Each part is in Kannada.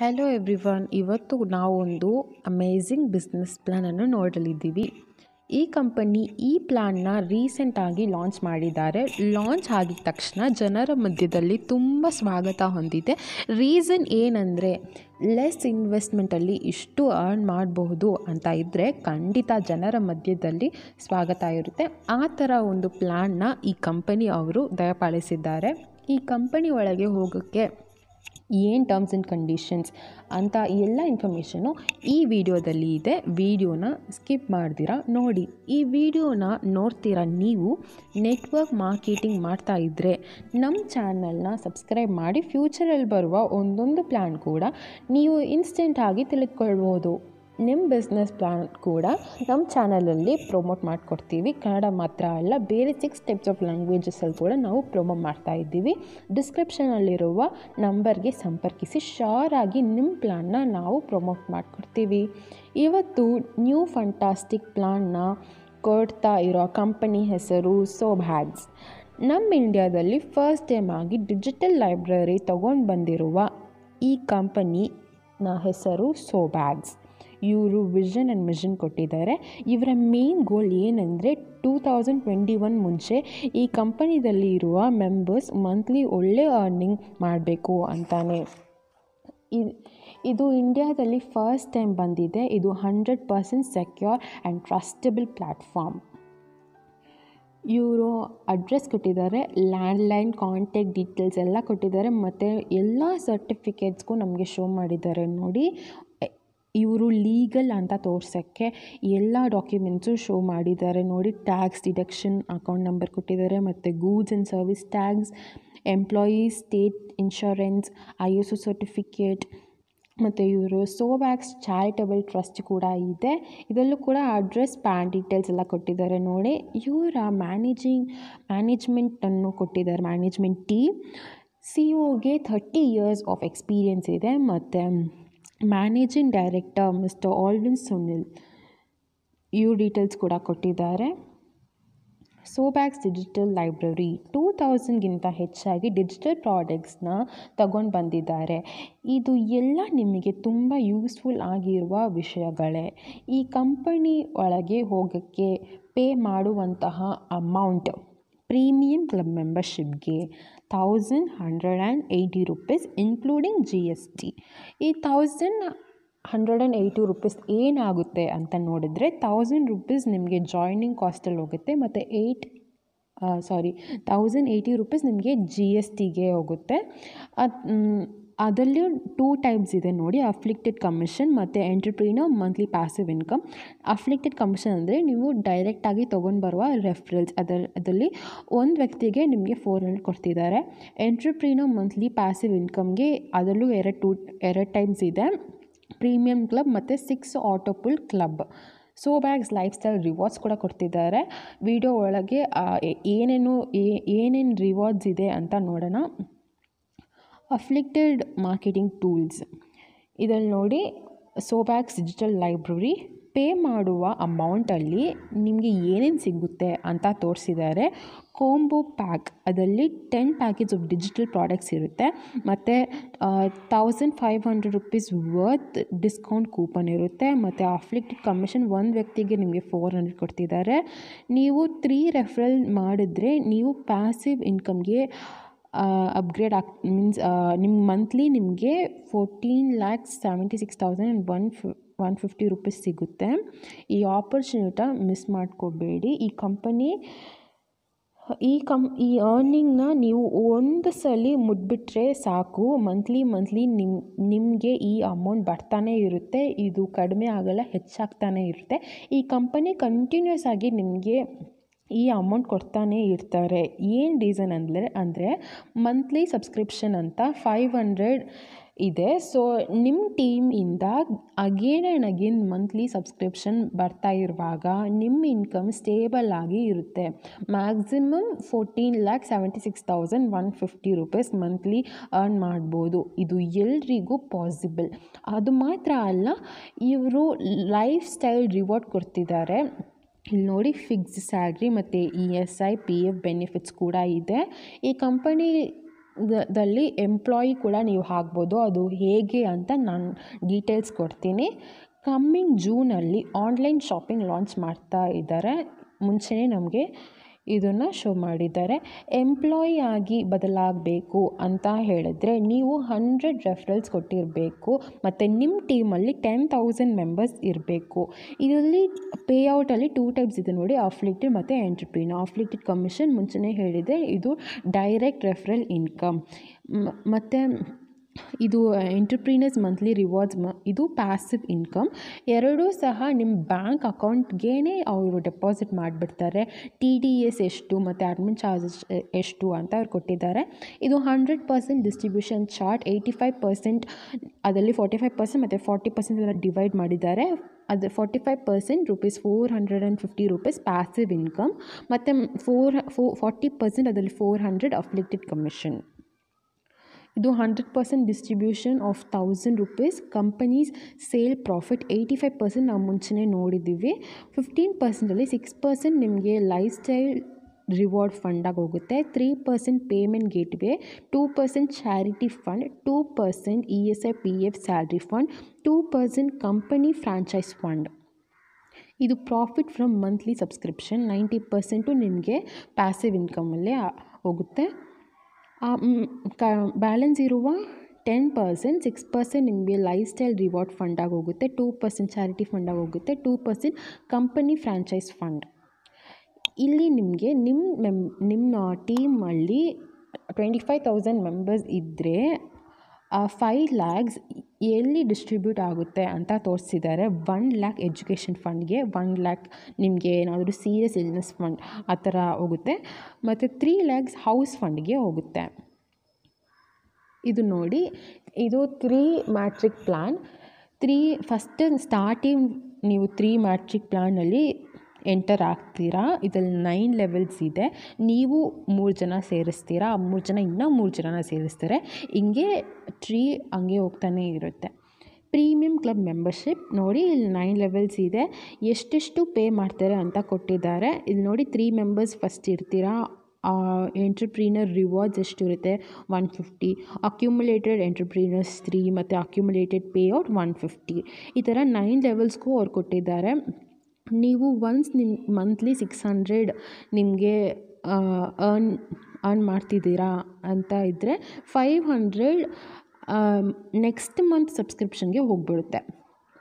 ಹಲೋ ಎವ್ರಿವನ್, ಇವತ್ತು ನಾವೊಂದು ಅಮೇಝಿಂಗ್ ಬಿಸ್ನೆಸ್ ಪ್ಲ್ಯಾನನ್ನು ನೋಡಲಿದ್ದೀವಿ. ಈ ಕಂಪನಿ ಈ ಪ್ಲ್ಯಾನ್ನ ರೀಸೆಂಟಾಗಿ ಲಾಂಚ್ ಮಾಡಿದ್ದಾರೆ. ಲಾಂಚ್ ಆಗಿದ ತಕ್ಷಣ ಜನರ ಮಧ್ಯದಲ್ಲಿ ತುಂಬ ಸ್ವಾಗತ ಹೊಂದಿದೆ. ರೀಸನ್ ಏನಂದರೆ, ಲೆಸ್ ಇನ್ವೆಸ್ಟ್ಮೆಂಟಲ್ಲಿ ಇಷ್ಟು ಅರ್ನ್ ಮಾಡಬಹುದು ಅಂತ ಇದ್ದರೆ ಖಂಡಿತ ಜನರ ಮಧ್ಯದಲ್ಲಿ ಸ್ವಾಗತ ಇರುತ್ತೆ. ಆ ಥರ ಒಂದು ಪ್ಲ್ಯಾನ್ನ ಈ ಕಂಪನಿ ಅವರು ದಯಪಾಲಿಸಿದ್ದಾರೆ. ಈ ಕಂಪನಿ ಒಳಗೆ ಹೋಗೋಕ್ಕೆ ಏನು ಟರ್ಮ್ಸ್ ಆ್ಯಂಡ್ ಕಂಡೀಷನ್ಸ್ ಅಂತ ಎಲ್ಲ ಇನ್ಫಾರ್ಮೇಷನು ಈ ವಿಡಿಯೋದಲ್ಲಿ ಇದೆ. ವಿಡಿಯೋನ ಸ್ಕಿಪ್ ಮಾಡ್ದಿರಾ ನೋಡಿ. ಈ ವಿಡಿಯೋನ ನೋಡ್ತೀರಾ ನೀವು ನೆಟ್ವರ್ಕ್ ಮಾರ್ಕೆಟಿಂಗ್ ಮಾಡ್ತಾ ಇದ್ದರೆ ನಮ್ಮ ಚಾನಲ್ನ ಸಬ್ಸ್ಕ್ರೈಬ್ ಮಾಡಿ, ಫ್ಯೂಚರಲ್ಲಿ ಬರುವ ಒಂದೊಂದು ಪ್ಲ್ಯಾನ್ ಕೂಡ ನೀವು ಇನ್ಸ್ಟೆಂಟಾಗಿ ತಿಳಿದುಕೊಳ್ಬೋದು. ನಿಮ್ಮ ಬಿಸ್ನೆಸ್ ಪ್ಲ್ಯಾನ್ ಕೂಡ ನಮ್ಮ ಚಾನಲಲ್ಲಿ ಪ್ರೊಮೋಟ್ ಮಾಡಿಕೊಡ್ತೀವಿ. ಕನ್ನಡ ಮಾತ್ರ ಅಲ್ಲ, ಬೇರೆ 6 ಟೈಪ್ಸ್ ಆಫ್ ಲ್ಯಾಂಗ್ವೇಜಸಲ್ಲಿ ಕೂಡ ನಾವು ಪ್ರೊಮೋಟ್ ಮಾಡ್ತಾಯಿದ್ದೀವಿ. ಡಿಸ್ಕ್ರಿಪ್ಷನಲ್ಲಿರುವ ನಂಬರ್ಗೆ ಸಂಪರ್ಕಿಸಿ ಶೋರಾಗಿ ನಿಮ್ಮ ಪ್ಲ್ಯಾನ್ನ ನಾವು ಪ್ರೊಮೋಟ್ ಮಾಡಿಕೊಡ್ತೀವಿ. ಇವತ್ತು ನ್ಯೂ ಫಂಟಾಸ್ಟಿಕ್ ಪ್ಲ್ಯಾನ್ನ ಕೊಡ್ತಾ ಇರೋ ಕಂಪನಿ ಹೆಸರು ಸೋಬ್ಹ್ಯಾಗ್ಸ್. ನಮ್ಮ ಇಂಡಿಯಾದಲ್ಲಿ ಫಸ್ಟ್ ಟೈಮ್ ಆಗಿ ಡಿಜಿಟಲ್ ಲೈಬ್ರರಿ ತಗೊಂಡು ಬಂದಿರುವ ಈ ಕಂಪನಿನ ಹೆಸರು ಸೋಬ್ಹ್ಯಾಗ್ಸ್. ಇವರು ವಿಷನ್ ಆ್ಯಂಡ್ ಮಿಷನ್ ಕೊಟ್ಟಿದ್ದಾರೆ. ಇವರ ಮೇನ್ ಗೋಲ್ ಏನಂದರೆ, 2021 ಮುಂಚೆ ಈ ಕಂಪನಿದಲ್ಲಿ ಇರುವ ಮೆಂಬರ್ಸ್ ಮಂತ್ಲಿ ಒಳ್ಳೆ ಅರ್ನಿಂಗ್ ಮಾಡಬೇಕು ಅಂತಾನೆ. ಇದು ಇಂಡಿಯಾದಲ್ಲಿ ಫಸ್ಟ್ ಟೈಮ್ ಬಂದಿದೆ. ಇದು 100% ಸೆಕ್ಯೂರ್ ಆ್ಯಂಡ್ ಟ್ರಸ್ಟಬಲ್ ಪ್ಲ್ಯಾಟ್ಫಾರ್ಮ್. ಇವರು ಅಡ್ರೆಸ್ ಕೊಟ್ಟಿದ್ದಾರೆ, ಲ್ಯಾಂಡ್ಲೈನ್ ಕಾಂಟ್ಯಾಕ್ಟ್ ಡೀಟೇಲ್ಸ್ ಎಲ್ಲ ಕೊಟ್ಟಿದ್ದಾರೆ. ಮತ್ತು ಎಲ್ಲ ಸರ್ಟಿಫಿಕೇಟ್ಸ್ಗೂ ನಮಗೆ ಶೋ ಮಾಡಿದ್ದಾರೆ. ನೋಡಿ, ಇವರು ಲೀಗಲ್ ಅಂತ ತೋರ್ಸೋಕ್ಕೆ ಎಲ್ಲ ಡಾಕ್ಯುಮೆಂಟ್ಸು ಶೋ ಮಾಡಿದ್ದಾರೆ. ನೋಡಿ, ಟ್ಯಾಕ್ಸ್ ಡಿಡಕ್ಷನ್ ಅಕೌಂಟ್ ನಂಬರ್ ಕೊಟ್ಟಿದ್ದಾರೆ, ಮತ್ತು goods and service tax, employees state insurance, ISO certificate, ಮತ್ತು ಇವರು ಸೋಬ್ಹ್ಯಾಗ್ಸ್ ಚಾರಿಟಬಲ್ ಟ್ರಸ್ಟ್ ಕೂಡ ಇದೆ. ಇದರಲ್ಲೂ ಕೂಡ ಅಡ್ರೆಸ್, ಪ್ಯಾನ್ ಡೀಟೇಲ್ಸ್ ಎಲ್ಲ ಕೊಟ್ಟಿದ್ದಾರೆ. ನೋಡಿ, ಇವರ ಮ್ಯಾನೇಜ್ಮೆಂಟನ್ನು ಕೊಟ್ಟಿದ್ದಾರೆ. ಮ್ಯಾನೇಜ್ಮೆಂಟ್ ಟೀಮ್ ಸಿಇಒಗೆ 30 years ಆಫ್ ಎಕ್ಸ್ಪೀರಿಯನ್ಸ್ ಇದೆ. ಮತ್ತು managing director mister Alvin Sunil, ಇವ್ರ ಡೀಟೇಲ್ಸ್ ಕೂಡ ಕೊಟ್ಟಿದ್ದಾರೆ. ಸೋಬ್ಹ್ಯಾಗ್ಸ್ ಡಿಜಿಟಲ್ ಲೈಬ್ರರಿ 2000ಗಿಂತ ಹೆಚ್ಚಾಗಿ ಡಿಜಿಟಲ್ ಪ್ರಾಡಕ್ಟ್ಸ್ನ ತಗೊಂಡು ಬಂದಿದ್ದಾರೆ. ಇದು ಎಲ್ಲ ನಿಮಗೆ ತುಂಬ ಯೂಸ್ಫುಲ್ ಆಗಿರುವ ವಿಷಯಗಳೇ. ಈ ಕಂಪನಿ ಒಳಗೆ ಹೋಗೋಕ್ಕೆ ಪೇ ಮಾಡುವಂತಹ ಅಮೌಂಟ್ ಪ್ರೀಮಿಯಂ ಕ್ಲಬ್ ಮೆಂಬರ್ಶಿಪ್ಗೆ 1,180 rupees ಇನ್ಕ್ಲೂಡಿಂಗ್ GST. ಈ 1,180 rupees ಏನಾಗುತ್ತೆ ಅಂತ ನೋಡಿದರೆ, 1,000 rupees ನಿಮಗೆ ಜಾಯ್ನಿಂಗ್ ಕಾಸ್ಟಲ್ಲಿ ಹೋಗುತ್ತೆ, ಮತ್ತು 1,080 rupees ನಿಮಗೆ GSTಗೆ ಹೋಗುತ್ತೆ. ಅದರಲ್ಲೂ 2 ಟೈಪ್ಸ್ ಇದೆ ನೋಡಿ, ಅಫ್ಲಿಕ್ಟೆಡ್ ಕಮಿಷನ್ ಮತ್ತು entrepreneur monthly passive income. Afflicted commission ಅಂದರೆ ನೀವು ಡೈರೆಕ್ಟಾಗಿ ತೊಗೊಂಡು ಬರುವ ರೆಫರಲ್ಸ್, ಅದರಲ್ಲಿ ಒಂದು ವ್ಯಕ್ತಿಗೆ ನಿಮಗೆ 400 ಕೊಡ್ತಿದ್ದಾರೆ. ಎಂಟ್ರಪ್ರೀನರ್ ಮಂತ್ಲಿ ಪ್ಯಾಸಿವ್ ಇನ್ಕಮ್ಗೆ ಅದರಲ್ಲೂ ಎರಡು ಟೈಪ್ಸ್ ಇದೆ, ಪ್ರೀಮಿಯಂ ಕ್ಲಬ್ ಮತ್ತು 6 ಆಟೋಪುಲ್ ಕ್ಲಬ್. ಸೋಬ್ಹ್ಯಾಗ್ಸ್ ಲೈಫ್ ಸ್ಟೈಲ್ ರಿವಾರ್ಡ್ಸ್ ಕೂಡ ಕೊಡ್ತಿದ್ದಾರೆ. ವಿಡಿಯೋ ಒಳಗೆ ಏನೇನು ರಿವಾರ್ಡ್ಸ್ ಇದೆ ಅಂತ ನೋಡೋಣ. ಅಫ್ಲಿಕ್ಟೆಡ್ ಮಾರ್ಕೆಟಿಂಗ್ ಟೂಲ್ಸ್, ಇದರಲ್ಲಿ ನೋಡಿ, ಸೋಬ್ಹ್ಯಾಗ್ಸ್ ಡಿಜಿಟಲ್ ಲೈಬ್ರರಿ ಪೇ ಮಾಡುವ ಅಮೌಂಟಲ್ಲಿ ನಿಮಗೆ ಏನೇನು ಸಿಗುತ್ತೆ ಅಂತ ತೋರಿಸಿದ್ದಾರೆ. ಕೋಂಬೋ ಪ್ಯಾಕ್, ಅದರಲ್ಲಿ 10 ಪ್ಯಾಕೇಜ್ ಆಫ್ ಡಿಜಿಟಲ್ ಪ್ರಾಡಕ್ಟ್ಸ್ ಇರುತ್ತೆ, ಮತ್ತು 1,500 rupees ವರ್ತ್ ಡಿಸ್ಕೌಂಟ್ ಕೂಪನ್ ಇರುತ್ತೆ, ಮತ್ತು ಅಫ್ಲಿಕ್ಟೆಡ್ ಕಮಿಷನ್ ಒಂದು ವ್ಯಕ್ತಿಗೆ ನಿಮಗೆ 400 ಕೊಡ್ತಿದ್ದಾರೆ. ನೀವು 3 ರೆಫರಲ್ ಮಾಡಿದ್ರೆ ನೀವು ಪ್ಯಾಸಿವ್ ಇನ್ಕಮ್ಗೆ ಅಪ್ಗ್ರೇಡ್ ಮೀನ್ಸ್ ನಿಮ್ಮ ಮಂತ್ಲಿ ನಿಮಗೆ 1,4,76,150 rupees ಸಿಗುತ್ತೆ. ಈ ಆಪರ್ಚುನಿಟಿ ಮಿಸ್ ಮಾಡ್ಕೋಬೇಡಿ. ಈ ಕಂಪನಿ ಈ ಅರ್ನಿಂಗ್ನ ನೀವು ಒಂದು ಸಲ ಮುಟ್ಬಿಟ್ರೆ ಸಾಕು. ಮಂತ್ಲಿ ನಿಮಗೆ ಈ ಅಮೌಂಟ್ ಬರ್ತಾನೆ ಇರುತ್ತೆ. ಇದು ಕಡಿಮೆ ಆಗಲ್ಲ, ಹೆಚ್ಚಾಗ್ತಾನೆ ಇರುತ್ತೆ. ಈ ಕಂಪನಿ ಕಂಟಿನ್ಯೂಸ್ ಆಗಿ ನಿಮಗೆ ಈ ಅಮೌಂಟ್ ಕೊಡ್ತಾನೆ ಇರ್ತಾರೆ. ಏನು ರೀಸನ್ ಅಂದರೆ ಮಂತ್ಲಿ ಸಬ್ಸ್ಕ್ರಿಪ್ಷನ್ ಅಂತ 500 ಇದೆ. ಸೊ ನಿಮ್ಮ ಟೀಮಿಂದ again and again monthly subscription ಬರ್ತಾ ಇರುವಾಗ ನಿಮ್ಮ ಇನ್ಕಮ್ ಸ್ಟೇಬಲ್ ಆಗಿ ಇರುತ್ತೆ. ಮ್ಯಾಕ್ಸಿಮಮ್ 14,76,150 rupees ಮಂತ್ಲಿ ಅರ್ನ್ ಮಾಡ್ಬೋದು. ಇದು ಎಲ್ರಿಗೂ ಪಾಸಿಬಲ್. ಅದು ಮಾತ್ರ ಅಲ್ಲ, ಇವರು ಲೈಫ್ ಸ್ಟೈಲ್ ರಿವಾರ್ಡ್ ಕೊಡ್ತಿದ್ದಾರೆ. ಇಲ್ಲಿ ನೋಡಿ, ಫಿಕ್ಸ್ ಸ್ಯಾಲ್ರಿ ಮತ್ತು ESI PF ಬೆನಿಫಿಟ್ಸ್ ಕೂಡ ಇದೆ. ಈ ಕಂಪನಿ ದಲ್ಲಿ ಎಂಪ್ಲಾಯಿ ಕೂಡ ನೀವು ಹಾಕ್ಬೋದು. ಅದು ಹೇಗೆ ಅಂತ ನಾನು ಡೀಟೇಲ್ಸ್ ಕೊಡ್ತೀನಿ. ಕಮ್ಮಿಂಗ್ ಜೂನಲ್ಲಿ ಆನ್ಲೈನ್ ಶಾಪಿಂಗ್ ಲಾಂಚ್ ಮಾಡ್ತಾ ಇದ್ದಾರೆ. ಮುಂಚೆನೇ ನಮಗೆ ಇದನ್ನು ಶೋ ಮಾಡಿದ್ದಾರೆ. ಎಂಪ್ಲಾಯಿ ಆಗಿ ಬದಲಾಗಬೇಕು ಅಂತ ಹೇಳಿದ್ರೆ ನೀವು 100 ರೆಫರಲ್ಸ್ ಕೊಟ್ಟಿರಬೇಕು ಮತ್ತು ನಿಮ್ಮ ಟೀಮಲ್ಲಿ 10,000 ಮೆಂಬರ್ಸ್ ಇರಬೇಕು. ಇದರಲ್ಲಿ ಪೇಔಟಲ್ಲಿ 2 ಟೈಪ್ಸ್ ಇದೆ ನೋಡಿ, ಅಫಿಲಿಯೇಟೆಡ್ ಮತ್ತು ಎಂಟ್ರಪ್ರಿನರ್. ಅಫಿಲಿಯೇಟೆಡ್ ಕಮಿಷನ್ ಮುಂಚೆನೇ ಹೇಳಿದೆ, ಇದು ಡೈರೆಕ್ಟ್ ರೆಫರಲ್ ಇನ್ಕಮ್. ಮತ್ತು ಇದು ಎಂಟ್ರಪ್ರಿನರ್ಸ್ ಮಂತ್ಲಿ ರಿವಾರ್ಡ್ಸ್, ಇದು ಪ್ಯಾಸಿವ್ ಇನ್ಕಮ್. ಎರಡೂ ಸಹ ನಿಮ್ಮ ಬ್ಯಾಂಕ್ ಅಕೌಂಟ್ಗೇ ಅವರು ಡೆಪಾಸಿಟ್ ಮಾಡಿಬಿಡ್ತಾರೆ. ಟಿ ಡಿ ಎಸ್ ಎಷ್ಟು ಮತ್ತು ಅಡ್ಮಿನ್ ಚಾರ್ಜಸ್ ಎಷ್ಟು ಅಂತ ಅವ್ರು ಕೊಟ್ಟಿದ್ದಾರೆ. ಇದು 100% ಡಿಸ್ಟ್ರಿಬ್ಯೂಷನ್ ಚಾರ್ಟ್, 85% ಅದರಲ್ಲಿ 45% ಮತ್ತು 40% ಡಿವೈಡ್ ಮಾಡಿದ್ದಾರೆ. ಅದು 45% ರೂಪೀಸ್ 450 ರೂಪೀಸ್ ಪ್ಯಾಸಿವ್ ಇನ್ಕಮ್, ಮತ್ತು 40% ಅದರಲ್ಲಿ 400 ಅಫಿಲಿಯೇಟೆಡ್ ಕಮಿಷನ್. ಇದು 100% distribution of 1,000 rupees. Companies sale profit 85% ನಾವು ಮುಂಚೆನೇ ನೋಡಿದ್ದೀವಿ. 15%ಅಲ್ಲಿ 6% ನಿಮಗೆ ಲೈಫ್ ಸ್ಟೈಲ್ ರಿವಾರ್ಡ್ ಫಂಡಾಗಿ ಹೋಗುತ್ತೆ, 3% payment gateway, 2% charity fund, 2% ESI PF salary fund, 2% company franchise fund. ಇದು ಪ್ರಾಫಿಟ್ ಫ್ರಮ್ ಮಂತ್ಲಿ ಸಬ್ಸ್ಕ್ರಿಪ್ಷನ್ 90% ನಿಮಗೆ ಪ್ಯಾಸಿವ್ ಇನ್ಕಮಲ್ಲೇ ಹೋಗುತ್ತೆ. ಬ್ಯಾಲೆನ್ಸ್ ಇರುವ 10%, 6% ನಿಮಗೆ ಲೈಫ್ ಸ್ಟೈಲ್ ರಿವಾರ್ಡ್ ಫಂಡಾಗಿ ಹೋಗುತ್ತೆ, 2% ಚಾರಿಟಿ ಫಂಡಾಗಿ ಹೋಗುತ್ತೆ, 2% ಕಂಪನಿ ಫ್ರಾಂಚೈಸ್ ಫಂಡ್. ಇಲ್ಲಿ ನಿಮಗೆ ನಿಮ್ಮ ಟೀಮಲ್ಲಿ 25,000 ಮೆಂಬರ್ಸ್ ಇದ್ದರೆ 5 lakhs ಎಲ್ಲಿ ಡಿಸ್ಟ್ರಿಬ್ಯೂಟ್ ಆಗುತ್ತೆ ಅಂತ ತೋರಿಸಿದ್ದಾರೆ. 1 lakh ಎಜುಕೇಷನ್ ಫಂಡ್ಗೆ, 1 lakh ನಿಮಗೆ ಏನಾದರೂ ಸೀರಿಯಸ್ ಇಲ್ನೆಸ್ ಫಂಡ್ ಆ ಥರ ಹೋಗುತ್ತೆ, ಮತ್ತು 3 lakhs ಹೌಸ್ ಫಂಡ್ಗೆ ಹೋಗುತ್ತೆ. ಇದು ನೋಡಿ, ಇದು 3 matrix ಪ್ಲ್ಯಾನ್. ಫಸ್ಟ್ ಸ್ಟಾರ್ಟಿಂಗ್ ನೀವು 3 matrix ಪ್ಲ್ಯಾನಲ್ಲಿ ಎಂಟರ್ ಆಗ್ತೀರಾ. ಇದರಲ್ಲಿ 9 levels ಇದೆ. ನೀವು 3 ಜನ ಸೇರಿಸ್ತೀರಾ, 3 ಜನ ಇನ್ನೂ 3 ಜನನ ಸೇರಿಸ್ತಾರೆ. ಹಿಂಗೆ ಟ್ರೀ ಹಂಗೆ ಹೋಗ್ತಾನೆ ಇರುತ್ತೆ. ಪ್ರೀಮಿಯಂ ಕ್ಲಬ್ ಮೆಂಬರ್ಶಿಪ್ ನೋಡಿ, ಇಲ್ಲಿ 9 levels ಇದೆ. ಎಷ್ಟೆಷ್ಟು ಪೇ ಮಾಡ್ತಾರೆ ಅಂತ ಕೊಟ್ಟಿದ್ದಾರೆ. ಇಲ್ಲಿ ನೋಡಿ, 3 members ಫಸ್ಟ್ ಇರ್ತೀರಾ. ಎಂಟ್ರಪ್ರೀನರ್ ರಿವಾರ್ಡ್ಸ್ ಎಷ್ಟಿರುತ್ತೆ, 150. ಅಕ್ಯುಮುಲೇಟೆಡ್ ಎಂಟ್ರಪ್ರೀನರ್ಸ್ 3 ಮತ್ತು ಅಕ್ಯುಮುಲೇಟೆಡ್ ಪೇ ಔಟ್ 150. ಈ ಥರ 9 levelsಗೂ ಅವ್ರು ಕೊಟ್ಟಿದ್ದಾರೆ. ನೀವು ಒನ್ಸ್ ನಿಮ್ಮ ಮಂತ್ಲಿ 600 ನಿಮಗೆ ಅರ್ನ್ ಮಾಡ್ತಿದ್ದೀರಾ ಅಂತ ಇದ್ದರೆ 500 ನೆಕ್ಸ್ಟ್ ಮಂತ್ ಸಬ್ಸ್ಕ್ರಿಪ್ಷನ್ಗೆ ಹೋಗಿಬಿಡುತ್ತೆ.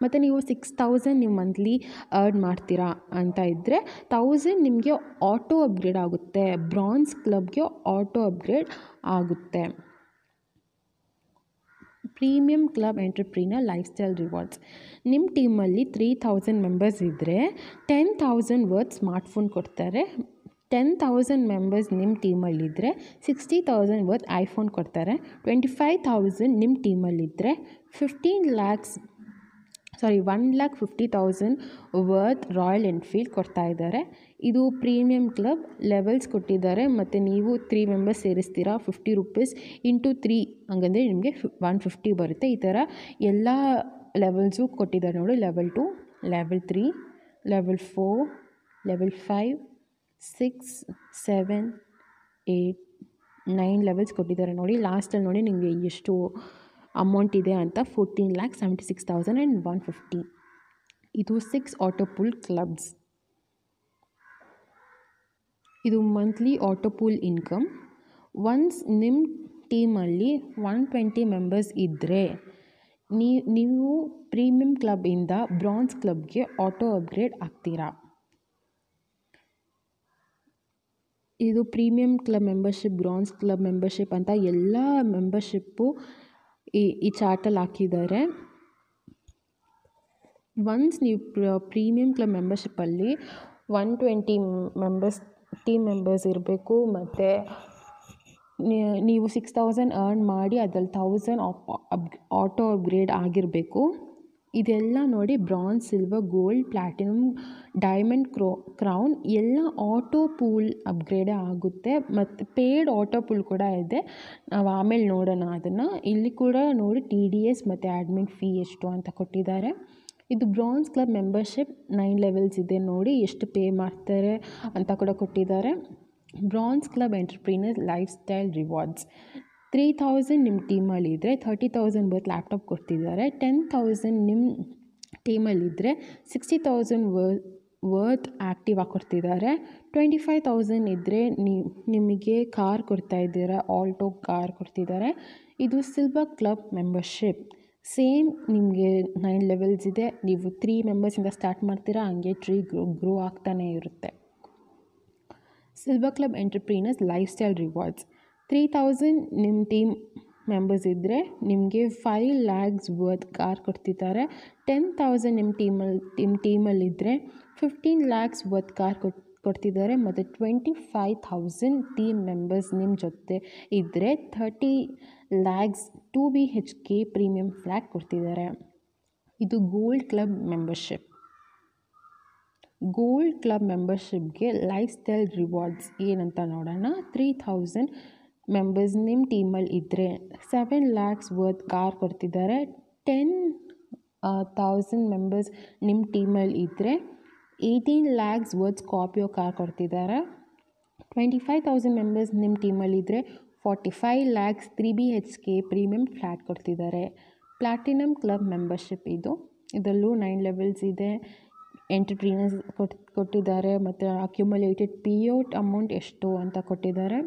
ಮತ್ತು ನೀವು 6,000 ನೀವು ಮಂತ್ಲಿ ಅರ್ನ್ ಮಾಡ್ತೀರಾ ಅಂತ ಇದ್ದರೆ 1,000 ನಿಮಗೆ ಆಟೋ ಅಪ್ಗ್ರೇಡ್ ಆಗುತ್ತೆ, ಬ್ರಾನ್ಸ್ ಕ್ಲಬ್ಗೆ ಆಟೋ ಅಪ್ಗ್ರೇಡ್ ಆಗುತ್ತೆ. Premium club entrepreneur lifestyle rewards. ನಿಮ್ಮ ಟೀಮಲ್ಲಿ 3,000 ಮೆಂಬರ್ಸ್ ಇದ್ದರೆ 10,000 ವರ್ತ್ ಸ್ಮಾರ್ಟ್ಫೋನ್ ಕೊಡ್ತಾರೆ. 10,000 ಮೆಂಬರ್ಸ್ ನಿಮ್ಮ ಟೀಮಲ್ಲಿದ್ದರೆ 60,000 ವರ್ತ್ ಐಫೋನ್ ಕೊಡ್ತಾರೆ. 25,000 ನಿಮ್ಮ ಟೀಮಲ್ಲಿದ್ದರೆ 1,50,000 ವರ್ತ್ ರಾಯಲ್ ಎನ್ಫೀಲ್ಡ್ ಕೊಡ್ತಾ ಇದ್ದಾರೆ. ಇದು ಪ್ರೀಮಿಯಂ ಕ್ಲಬ್ ಲೆವೆಲ್ಸ್ ಕೊಟ್ಟಿದ್ದಾರೆ. ಮತ್ತು ನೀವು 3 members ಸೇರಿಸ್ತೀರಾ, 50 rupees × 3 ಹಂಗಂದರೆ ನಿಮಗೆ 150 ಬರುತ್ತೆ. ಈ ಥರ ಎಲ್ಲ ಲೆವೆಲ್ಸು ಕೊಟ್ಟಿದ್ದಾರೆ ನೋಡಿ. Level 2, level 3, level 4, level 5, 6, 7, 8, 9 levels ಕೊಟ್ಟಿದ್ದಾರೆ ನೋಡಿ. ಲಾಸ್ಟಲ್ಲಿ ನೋಡಿ ನಿಮಗೆ ಎಷ್ಟು ಅಮೌಂಟ್ ಇದೆ ಅಂತ, 14,76,150. ಇದು 6 ಆಟೋ ಪೂಲ್ ಕ್ಲಬ್ಸ್. ಇದು monthly auto pool income. Once ನಿಮ್ಮ ಟೀಮಲ್ಲಿ 120 ಮೆಂಬರ್ಸ್ ಇದ್ದರೆ ನೀವು ಪ್ರೀಮಿಯಂ ಕ್ಲಬ್ಬಿಂದ ಬ್ರಾನ್ಸ್ ಕ್ಲಬ್ಗೆ ಆಟೋ ಅಪ್ಗ್ರೇಡ್ ಆಗ್ತೀರಾ. ಇದು premium club membership, bronze club membership ಅಂತ ಎಲ್ಲ ಮೆಂಬರ್ಶಿಪ್ಪು ಈ ಚಾರ್ಟಲ್ಲಿ ಹಾಕಿದ್ದಾರೆ. ಒನ್ಸ್ ನೀವು ಪ್ರೀಮಿಯಂ ಕ್ಲಬ್ ಮೆಂಬರ್ಶಿಪ್ಪಲ್ಲಿ 120 ಮೆಂಬರ್ಸ್ ಟೀಮ್ ಮೆಂಬರ್ಸ್ ಇರಬೇಕು. ಮತ್ತು ನೀವು 6,000 ಅರ್ನ್ ಮಾಡಿ ಅದರಲ್ಲಿ 1,000 ಆಟೋ ಅಪ್ಗ್ರೇಡ್ ಆಗಿರಬೇಕು. ಇದೆಲ್ಲ ನೋಡಿ, bronze, silver, gold, platinum, diamond, crown ಎಲ್ಲ ಆಟೋ ಪೂಲ್ ಅಪ್ಗ್ರೇಡೇ ಆಗುತ್ತೆ. ಮತ್ತು ಪೇಯ್ಡ್ ಆಟೋ ಪೂಲ್ ಕೂಡ ಇದೆ, ನಾವು ಆಮೇಲೆ ನೋಡೋಣ ಅದನ್ನು. ಇಲ್ಲಿ ಕೂಡ ನೋಡಿ TDS ಮತ್ತು ಆಡ್ಮಿನ್ ಫೀ ಎಷ್ಟು ಅಂತ ಕೊಟ್ಟಿದ್ದಾರೆ. ಇದು ಬ್ರಾನ್ಸ್ ಕ್ಲಬ್ ಮೆಂಬರ್ಶಿಪ್ 9 levels ಇದೆ ನೋಡಿ, ಎಷ್ಟು ಪೇ ಮಾಡ್ತಾರೆ ಅಂತ ಕೂಡ ಕೊಟ್ಟಿದ್ದಾರೆ. Bronze club entrepreneur lifestyle rewards 3000 ನಿಮ್ಮ ಟೀಮಲ್ಲಿದ್ದರೆ 30,000 ವರ್ತ್ ಲ್ಯಾಪ್ಟಾಪ್ ಕೊಡ್ತಿದ್ದಾರೆ. 10,000 ನಿಮ್ಮ ಟೀಮಲ್ಲಿದ್ದರೆ 60,000 ವರ್ತ್ ಆ್ಯಕ್ಟಿವ್ ಆಗಿ ಕೊಡ್ತಿದ್ದಾರೆ. 25,000 ಇದ್ದರೆ ನಿಮಗೆ ಕಾರ್ ಕೊಡ್ತಾಯಿದ್ದೀರ, ಆಲ್ಟೋ ಕಾರ್ ಕೊಡ್ತಿದ್ದಾರೆ. ಇದು ಸಿಲ್ವರ್ ಕ್ಲಬ್ ಮೆಂಬರ್ಶಿಪ್. ಸೇಮ್ ನಿಮಗೆ 9 ಲೆವೆಲ್ಸ್ ಇದೆ. ನೀವು 3 ಮೆಂಬರ್ಸಿಂದ ಸ್ಟಾರ್ಟ್ ಮಾಡ್ತೀರಾ, ಹಂಗೆ ಟ್ರೀ ಗ್ರೋ ಆಗ್ತಾನೆ ಇರುತ್ತೆ. Silver club entrepreneurs lifestyle rewards. 3,000 ನಿಮ್ಮ ಟೀಮ್ ಮೆಂಬರ್ಸ್ ಇದ್ದರೆ ನಿಮಗೆ 5 lakhs ವರ್ತ್ ಕಾರ್ ಕೊಡ್ತಿದ್ದಾರೆ. 10,000 ನಿಮ್ಮ ಟೀಮಲ್ಲಿದ್ದರೆ 15 lakhs ವರ್ತ್ ಕಾರ್ ಕೊಡ್ತಿದ್ದಾರೆ. ಮತ್ತು 25,000 ಟೀಮ್ ಮೆಂಬರ್ಸ್ ನಿಮ್ಮ ಜೊತೆ ಇದ್ದರೆ 30 lakhs 2BHK ಪ್ರೀಮಿಯಂ ಫ್ಲ್ಯಾಟ್ ಕೊಡ್ತಿದ್ದಾರೆ. ಇದು gold club membership. Gold club ಮೆಂಬರ್ಶಿಪ್ಗೆ ಲೈಫ್ ಸ್ಟೈಲ್ ರಿವಾರ್ಡ್ಸ್ ಏನಂತ ನೋಡೋಣ. 3,000 ಮೆಂಬರ್ಸ್ ನಿಮ್ಮ ಟೀಮಲ್ಲಿ ಇದ್ದರೆ 7 lakhs ವರ್ತ್ ಕಾರ್ ಕೊಡ್ತಿದ್ದಾರೆ. 10,000 ಮೆಂಬರ್ಸ್ ನಿಮ್ಮ ಟೀಮಲ್ಲಿ ಇದ್ದರೆ 18 lakhs ವರ್ತ್ ಸ್ಕಾರ್ಪಿಯೋ ಕಾರ್ ಕೊಡ್ತಿದ್ದಾರೆ. 25,000 ಮೆಂಬರ್ಸ್ ನಿಮ್ಮ ಟೀಮಲ್ಲಿ ಇದ್ದರೆ 45 lakhs 3BHK ಪ್ರೀಮಿಯಂ ಫ್ಲ್ಯಾಟ್ ಕೊಡ್ತಿದ್ದಾರೆ. ಪ್ಲಾಟಿನಮ್ ಕ್ಲಬ್ ಮೆಂಬರ್ಶಿಪ್ ಇದು. ಇದರಲ್ಲೂ 9 ಲೆವೆಲ್ಸ್ ಇದೆ. ಎಂಟರ್ಪ್ರೀನರ್ಸ್ ಕೊಟ್ಟಿದ್ದಾರೆ ಮತ್ತು ಅಕ್ಯುಮುಲೇಟೆಡ್ ಪಿಔಟ್ ಅಮೌಂಟ್ ಎಷ್ಟು ಅಂತ ಕೊಟ್ಟಿದ್ದಾರೆ.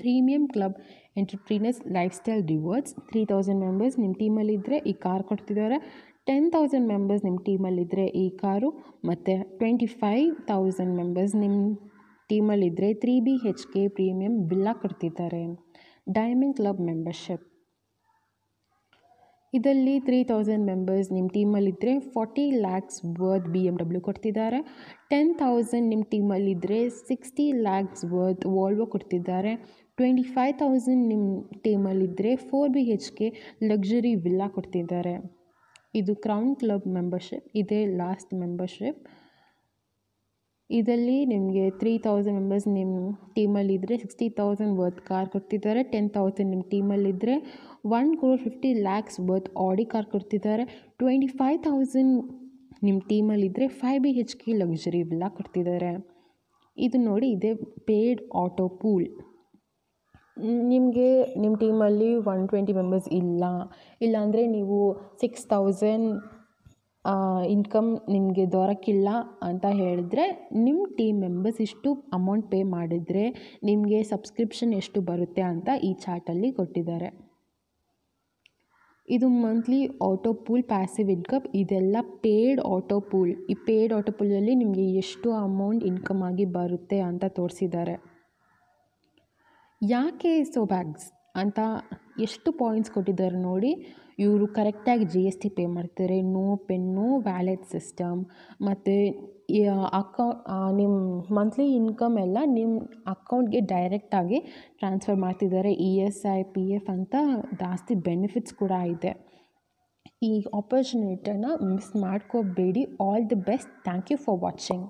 Premium club entrepreneurs lifestyle rewards. 3,000 members ನಿಮ್ಮ ಟೀಮಲ್ಲಿದ್ದರೆ ಈ ಕಾರ್ ಕೊಡ್ತಿದ್ದಾರೆ. 10,000 ಮೆಂಬರ್ಸ್ ನಿಮ್ಮ ಟೀಮಲ್ಲಿದ್ದರೆ ಈ ಕಾರು, ಮತ್ತು 25,000 ಮೆಂಬರ್ಸ್ ನಿಮ್ಮ ಟೀಮಲ್ಲಿದ್ದರೆ 3BHK ಪ್ರೀಮಿಯಂ ವಿಲ್ಲಾ ಕೊಡ್ತಿದ್ದಾರೆ. Diamond club membership. ಇದರಲ್ಲಿ 3,000 ಮೆಂಬರ್ಸ್ ನಿಮ್ಮ ಟೀಮಲ್ಲಿದ್ದರೆ 40 lakhs ವರ್ತ್ BMW ಕೊಡ್ತಿದ್ದಾರೆ. 10,000 ನಿಮ್ಮ ಟೀಮಲ್ಲಿದ್ದರೆ 60 lakhs ವರ್ತ್ ವಾಲ್ವೋ ಕೊಡ್ತಿದ್ದಾರೆ. 25,000 ನಿಮ್ಮ ಟೀಮಲ್ಲಿದ್ದರೆ 4BHK ಲಕ್ಸುರಿ ವಿಲ್ಲಾ ಕೊಡ್ತಿದ್ದಾರೆ. ಇದು ಕ್ರೌನ್ ಕ್ಲಬ್ ಮೆಂಬರ್ಶಿಪ್. ಇದೇ ಲಾಸ್ಟ್ ಮೆಂಬರ್ಶಿಪ್. ಇದರಲ್ಲಿ ನಿಮಗೆ 3,000 ಮೆಂಬರ್ಸ್ ನಿಮ್ಮ ಟೀಮಲ್ಲಿದ್ದರೆ 60,000 ವರ್ತ್ ಕಾರ್ ಕೊಡ್ತಿದ್ದಾರೆ. 10,000 ನಿಮ್ಮ ಟೀಮಲ್ಲಿದ್ದರೆ 1,50,00,000 ವರ್ತ್ ಆಡಿ ಕಾರ್ ಕೊಡ್ತಿದ್ದಾರೆ. 25,000 ನಿಮ್ಮ ಟೀಮಲ್ಲಿದ್ದರೆ 5BHK ಲಕ್ಸುರಿ ವಿಲ್ಲಾ ಕೊಡ್ತಿದ್ದಾರೆ. ಇದು ನೋಡಿ, ಇದೇ ಪೇಯ್ಡ್ ಆಟೋ ಪೂಲ್. ನಿಮಗೆ ನಿಮ್ಮ ಟೀಮಲ್ಲಿ 120 ಮೆಂಬರ್ಸ್ ಇಲ್ಲಾಂದರೆ ನೀವು 6,000 ಇನ್ಕಮ್ ನಿಮಗೆ ದೊರಕಿಲ್ಲ ಅಂತ ಹೇಳಿದ್ರೆ ನಿಮ್ಮ ಟೀಮ್ ಮೆಂಬರ್ಸ್ ಇಷ್ಟು ಅಮೌಂಟ್ ಪೇ ಮಾಡಿದರೆ ನಿಮಗೆ ಸಬ್ಸ್ಕ್ರಿಪ್ಷನ್ ಎಷ್ಟು ಬರುತ್ತೆ ಅಂತ ಈ ಚಾರ್ಟಲ್ಲಿ ಕೊಟ್ಟಿದ್ದಾರೆ. ಇದು monthly auto pool, passive income, ಇದೆಲ್ಲ ಪೇಯ್ಡ್ ಆಟೋ ಪೂಲ್. ಈ ಪೇಯ್ಡ್ ಆಟೋ ಪೂಲಲ್ಲಿ ನಿಮಗೆ ಎಷ್ಟು ಅಮೌಂಟ್ ಇನ್ಕಮ್ ಆಗಿ ಬರುತ್ತೆ ಅಂತ ತೋರಿಸಿದ್ದಾರೆ. ಯಾಕೆ ಸೋಬ್ಯಾಗ್ಸ್ ಅಂತ ಎಷ್ಟು ಪಾಯಿಂಟ್ಸ್ ಕೊಟ್ಟಿದ್ದಾರೆ ನೋಡಿ. ಇವರು ಕರೆಕ್ಟಾಗಿ GST ಪೇ ಮಾಡ್ತಾರೆ. No pen, no wallet system. ಮತ್ತು ನಿಮ್ಮ ಮಂತ್ಲಿ ಇನ್ಕಮ್ ಎಲ್ಲ ನಿಮ್ಮ ಅಕೌಂಟ್ಗೆ ಡೈರೆಕ್ಟಾಗಿ ಟ್ರಾನ್ಸ್ಫರ್ ಮಾಡ್ತಿದ್ದಾರೆ. ESI PF ಅಂತ ಜಾಸ್ತಿ ಬೆನಿಫಿಟ್ಸ್ ಕೂಡ ಇದೆ. ಈ ಆಪರ್ಚುನಿಟಿನ ಮಿಸ್ ಮಾಡ್ಕೋಬೇಡಿ. All the best. Thank you for watching.